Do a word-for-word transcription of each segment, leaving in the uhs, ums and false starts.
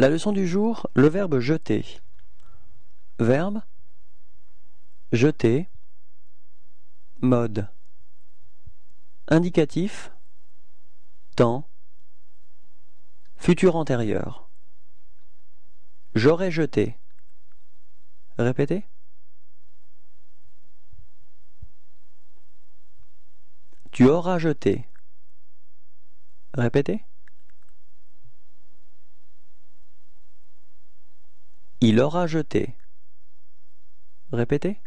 La leçon du jour, le verbe jeter. Verbe, jeter, mode, indicatif, temps, futur antérieur. J'aurais jeté. Répétez. Tu auras jeté. Répétez. Il aura jeté. Répétez.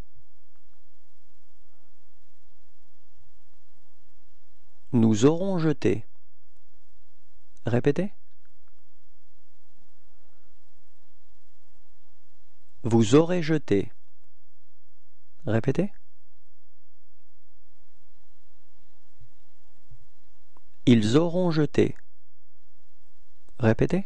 Nous aurons jeté. Répétez. Vous aurez jeté. Répétez. Ils auront jeté. Répétez.